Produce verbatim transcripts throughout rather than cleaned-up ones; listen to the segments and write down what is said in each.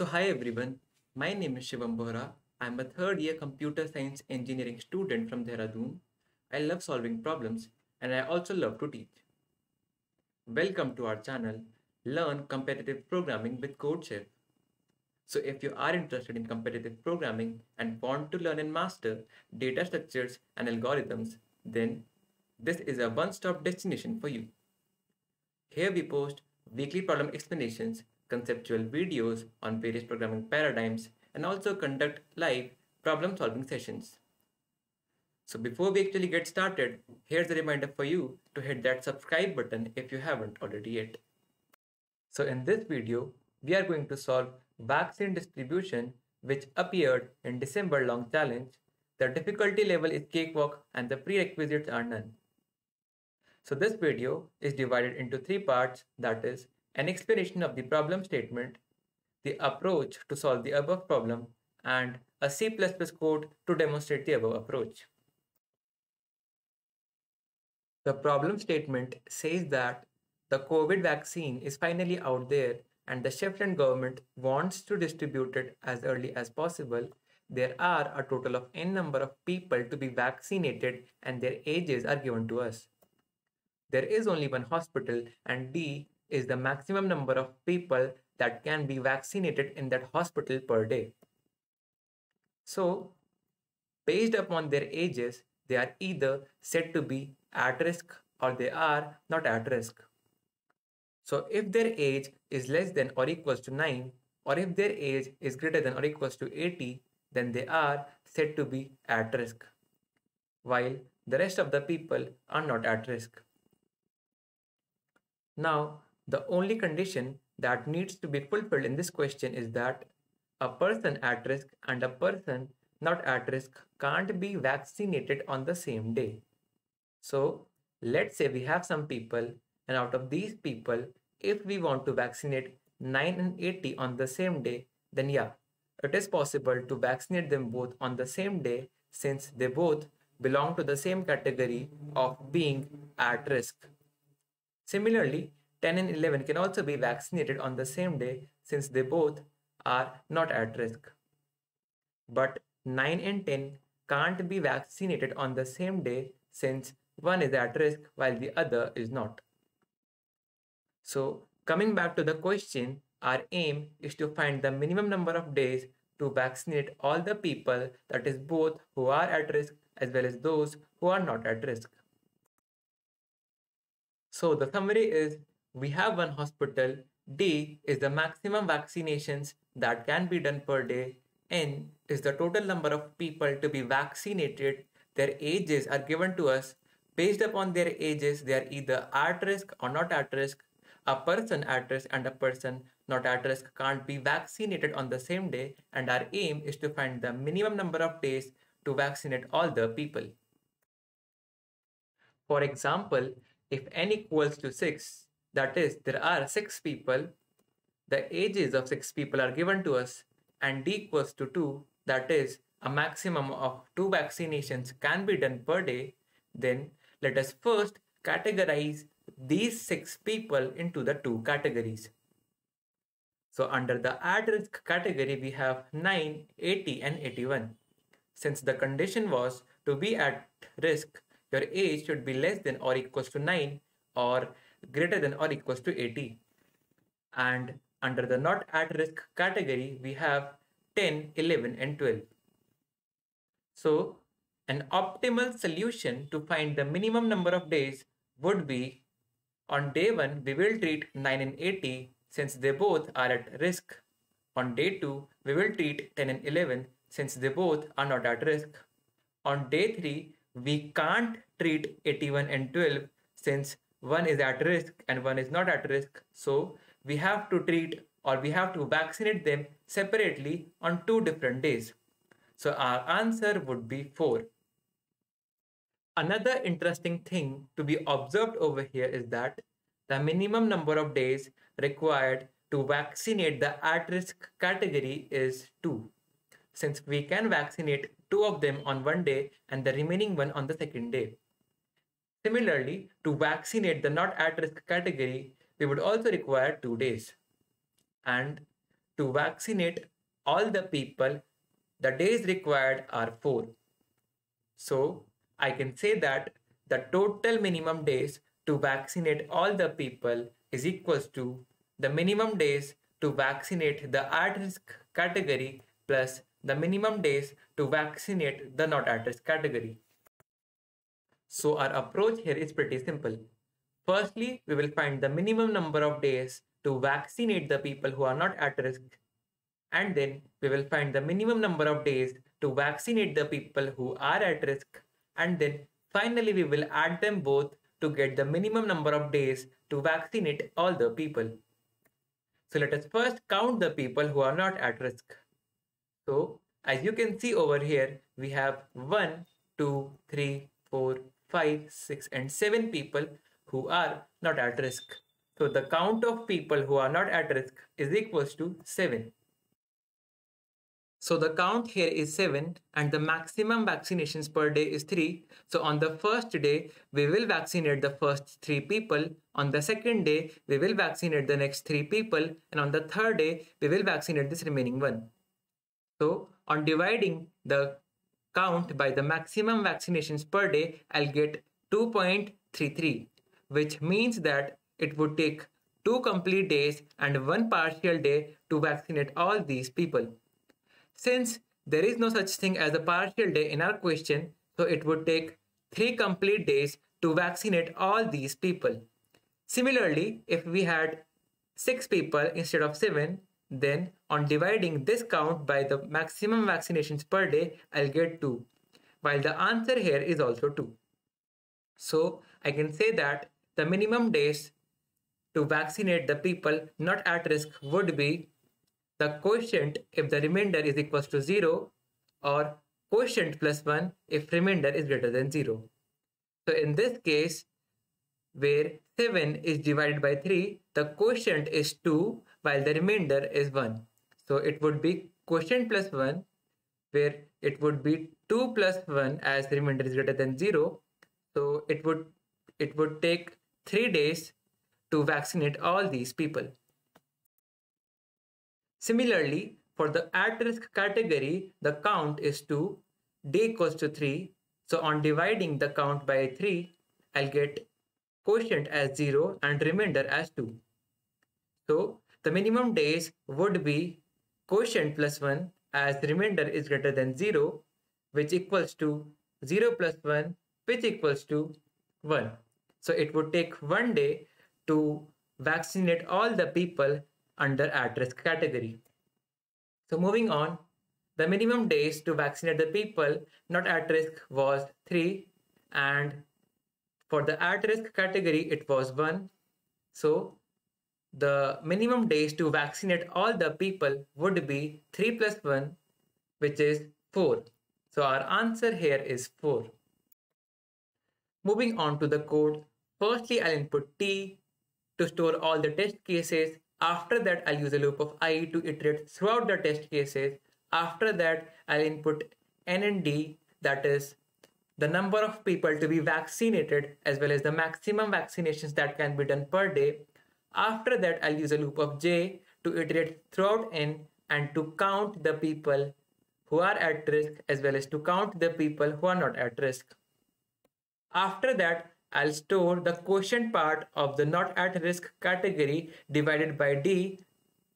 So hi everyone, my name is Shivam Bohra. I am a third year computer science engineering student from Dehradun. I love solving problems and I also love to teach. Welcome to our channel, Learn Competitive Programming with CodeChef. So if you are interested in competitive programming and want to learn and master data structures and algorithms, then this is a one-stop destination for you. Here we post weekly problem explanations, conceptual videos on various programming paradigms, and also conduct live problem solving sessions. So before we actually get started, here's a reminder for you to hit that subscribe button if you haven't already yet. So in this video, we are going to solve vaccine distribution, which appeared in December Long Challenge. The difficulty level is cakewalk and the prerequisites are none. So this video is divided into three parts, that is, an explanation of the problem statement, the approach to solve the above problem, and a C plus plus code to demonstrate the above approach. The problem statement says that the COVID vaccine is finally out there and the Chefland government wants to distribute it as early as possible. There are a total of n number of people to be vaccinated and their ages are given to us. There is only one hospital and D is the maximum number of people that can be vaccinated in that hospital per day. So, based upon their ages, they are either said to be at risk or they are not at risk. So, if their age is less than or equals to nine, or if their age is greater than or equals to eighty, then they are said to be at risk, while the rest of the people are not at risk. Now, the only condition that needs to be fulfilled in this question is that a person at risk and a person not at risk can't be vaccinated on the same day. So, let's say we have some people, and out of these people, if we want to vaccinate nine and eighty on the same day, then yeah, it is possible to vaccinate them both on the same day since they both belong to the same category of being at risk. Similarly, ten and eleven can also be vaccinated on the same day since they both are not at risk. But nine and ten can't be vaccinated on the same day since one is at risk while the other is not. So, coming back to the question, our aim is to find the minimum number of days to vaccinate all the people, that is both who are at risk as well as those who are not at risk. So the summary is, we have one hospital, D is the maximum vaccinations that can be done per day, N is the total number of people to be vaccinated, their ages are given to us, based upon their ages they are either at risk or not at risk. A person at risk and a person not at risk can't be vaccinated on the same day, and our aim is to find the minimum number of days to vaccinate all the people. For example, if n equals to six, that is, there are six people, the ages of six people are given to us, and d equals to two, that is, a maximum of two vaccinations can be done per day, then let us first categorize these six people into the two categories. So under the at-risk category, we have nine, eighty and eighty-one. Since the condition was to be at risk, your age should be less than or equals to nine or greater than or equals to eighty. And under the not at-risk category, we have ten, eleven and twelve. So an optimal solution to find the minimum number of days would be, on day one, we will treat nine and eighty since they both are at risk. On day two, we will treat ten and eleven since they both are not at risk. On day three, we can't treat eighty-one and twelve since one is at risk and one is not at risk. So we have to treat or we have to vaccinate them separately on two different days. So our answer would be four. Another interesting thing to be observed over here is that the minimum number of days required to vaccinate the at-risk category is two, since we can vaccinate two of them on one day and the remaining one on the second day. Similarly, to vaccinate the not at-risk category, we would also require two days. And to vaccinate all the people, the days required are four. So I can say that the total minimum days to vaccinate all the people is equals to the minimum days to vaccinate the at-risk category plus the minimum days to vaccinate the not at-risk category. So our approach here is pretty simple. Firstly, we will find the minimum number of days to vaccinate the people who are not at risk. And then we will find the minimum number of days to vaccinate the people who are at risk. And then finally, we will add them both to get the minimum number of days to vaccinate all the people. So let us first count the people who are not at risk. So as you can see over here, we have one, two, three, four, five, six and seven people who are not at risk. So the count of people who are not at risk is equals to seven. So the count here is seven and the maximum vaccinations per day is three. So on the first day, we will vaccinate the first three people. On the second day, we will vaccinate the next three people. And on the third day, we will vaccinate this remaining one. So on dividing the count by the maximum vaccinations per day, I'll get two point three three, which means that it would take two complete days and one partial day to vaccinate all these people. Since there is no such thing as a partial day in our question, so it would take three complete days to vaccinate all these people. Similarly, if we had six people instead of seven, then on dividing this count by the maximum vaccinations per day, I'll get two, while the answer here is also two. So I can say that the minimum days to vaccinate the people not at risk would be the quotient if the remainder is equals to zero, or quotient plus one if remainder is greater than zero. So in this case, where seven is divided by three, the quotient is two, while the remainder is one. So it would be quotient plus one, where it would be two plus one as the remainder is greater than zero. So it would, it would take three days to vaccinate all these people. Similarly, for the at-risk category, the count is two, day equals to three. So on dividing the count by three, I'll get quotient as zero and remainder as two. So the minimum days would be quotient plus one as the remainder is greater than zero, which equals to zero plus one, which equals to one. So it would take one day to vaccinate all the people under at-risk category. So moving on, the minimum days to vaccinate the people not at risk was three, and for the at-risk category it was one. So the minimum days to vaccinate all the people would be three plus one, which is four. So our answer here is four. Moving on to the code, firstly I'll input T to store all the test cases. After that, I'll use a loop of I to iterate throughout the test cases. After that, I'll input N and D, that is the number of people to be vaccinated as well as the maximum vaccinations that can be done per day. After that, I'll use a loop of J to iterate throughout N and to count the people who are at risk as well as to count the people who are not at risk. After that, I'll store the quotient part of the not at risk category divided by D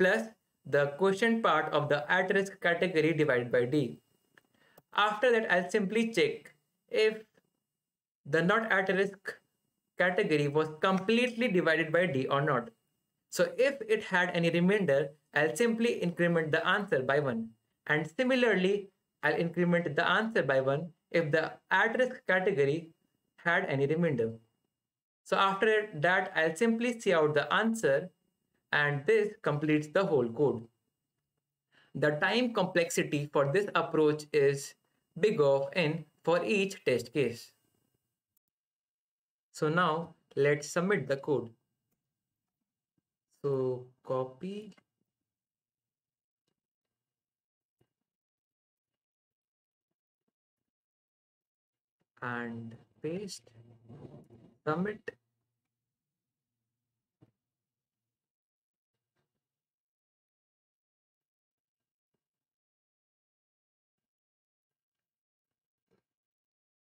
plus the quotient part of the at risk category divided by D. After that, I'll simply check if the not at risk category was completely divided by D or not. So if it had any remainder, I'll simply increment the answer by one. And similarly, I'll increment the answer by one if the at risk category had any remainder. So after that, I'll simply see out the answer, and this completes the whole code. The time complexity for this approach is big of n for each test case. So now let's submit the code. So copy and paste, submit.